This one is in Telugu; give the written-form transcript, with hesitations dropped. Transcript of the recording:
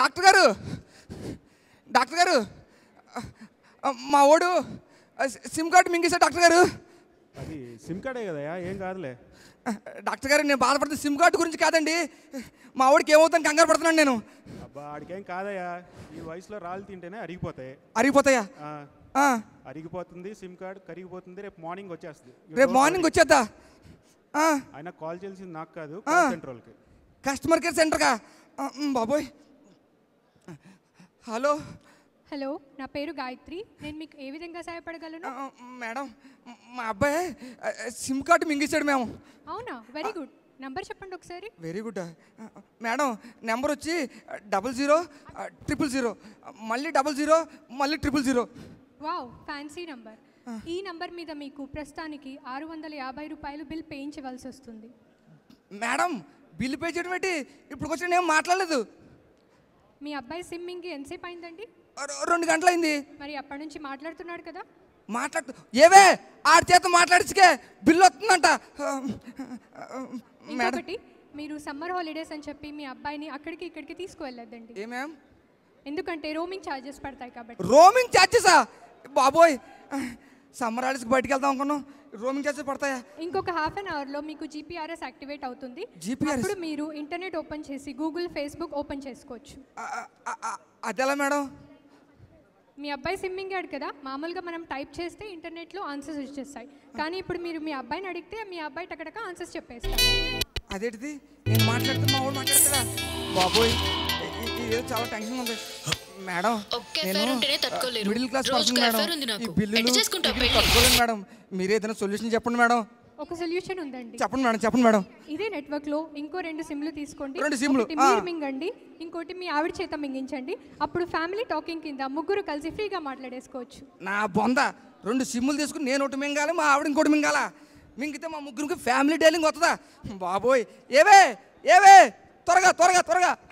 డాక్టర్ గారు మా ఓడు సిమ్ కార్డ్ మింగేశాడు డాక్టర్ గారు. అది సిమ్ కార్డే కదయా, ఏం కాదులే. డాక్టర్ గారు నేను బాధపడుతున్న సిమ్ కార్డు గురించి కాదండి, మా ఓడికి ఏమవుతాను కంగారు పడుతున్నాను నేను. అబ్బా ఆడికేం కాదయా, ఈ వయసులో రాళ్ళు తింటేనే అరిగిపోతాయి. అరిగిపోతాయా? అరిగిపోతుంది సిమ్ కార్డు, కరిగిపోతుంది. రేపు మార్నింగ్ వచ్చేస్తుంది. రేపు మార్నింగ్ వచ్చేద్దా? ఆయన కాల్ చేసింది నాకు కాదు, కస్టమర్ కేర్ సెంటర్గా. బాబోయ్. హలో హలో, నా పేరు గాయత్రి. నేను మీకు ఏ విధంగా సహాయపడగలను? మేడం మా అబ్బాయి సిమ్ కార్డు మింగేశాడు మేము. అవునా, వెరీ గుడ్. నెంబర్ చెప్పండి ఒకసారి. వెరీ గుడ్ మేడం, నెంబర్ వచ్చి 000000, మళ్ళీ 0000, మళ్ళీ 0000. Wow, fancy number. ఈ నెంబర్ మీద మీకు ప్రస్తుతానికి 650 రూపాయలు బిల్ పేయించవలసి వస్తుంది. మేడం బిల్ పే చేయడం ఏంటి, ఇప్పుడు కొంచెం నేను మాట్లాడలేదు. మీ అబ్బాయి సిమ్మింగ్కి ఎంతసేపు అయిందండి? 2 గంటలు అయింది. మరి అప్పటి నుంచి మాట్లాడుతున్నాడు కదా? మాట్లాడు ఏవే ఆడి చేత మాట్లాడికే బిల్లు వస్తుందంట. ఇంకొకటి, మీరు సమ్మర్ హాలిడేస్ అని చెప్పి మీ అబ్బాయిని అక్కడికి ఇక్కడికి తీసుకువెళ్ళద్దండి. ఏ మ్యామ్? ఎందుకంటే రోమింగ్ ఛార్జెస్ పడతాయి కాబట్టి. రోమింగ్ ఛార్జెసా? బాబోయ్, సమ్మర్ హాలిడేస్కి బయటకు వెళ్దాం అనుకున్నాం, రోమింగ్ ఛార్జెస్ పడతాయా? ఇంకొక హాఫ్ అన్ అవర్లో మీకు జీపీఆర్ఎస్ యాక్టివేట్ అవుతుంది. అప్పుడు మీరు ఇంటర్నెట్ ఓపెన్ చేసి గూగుల్, ఫేస్బుక్ ఓపెన్ చేసుకోవచ్చు. అదేలా మేడం? మీ అబ్బాయి సిమ్మింగ్ గాడు కదా, మామూలుగా మనం టైప్ చేస్తే ఇంటర్నెట్లో ఆన్సర్స్ వచ్చేస్తాయి, కానీ ఇప్పుడు మీరు మీ అబ్బాయిని అడిగితే మీ అబ్బాయి టకటక ఆన్సర్స్ చెప్పేస్తాడు. అదేంటిది, నేను మాట్లాడుతున్నా వాడు మాట్లాడతాడా? బాబోయ్, ఇదేదో చాలా టెన్షన్ ఉంది madam. Middle class person madam, ఈ బిల్లులు తట్టుకోలేను మేడం. మీరు ఏదైనా సొల్యూషన్ చెప్పండి మేడం. ఒక సొల్యూషన్ ఉందండి. చెప్పండి మేడం, చెప్పండి మేడం. ఇదే నెట్వర్క్ లో ఇంకో 2 సిమ్లు తీసుకోండి. 2 సిమ్లు మీరు మింగండి, ఇంకోటి మీ ఆవిడ చేత మింగించండి. అప్పుడు ఫ్యామిలీ టాకింగ్ కింద ముగ్గురు కలిసి ఫ్రీగా మాట్లాడేసుకోవచ్చు. నా బొంద, 2 సిమ్లు తీసుకుని నేను ఒకటి మింగాలి, మా ఆవిడ ఇంకోటి మింగాలా? మింగితే మా ముగ్గురికి ఫ్యామిలీ డీలింగ్ వస్తుందా? బాబోయ్. ఏవే ఏవే త్వరగా త్వరగా త్వరగా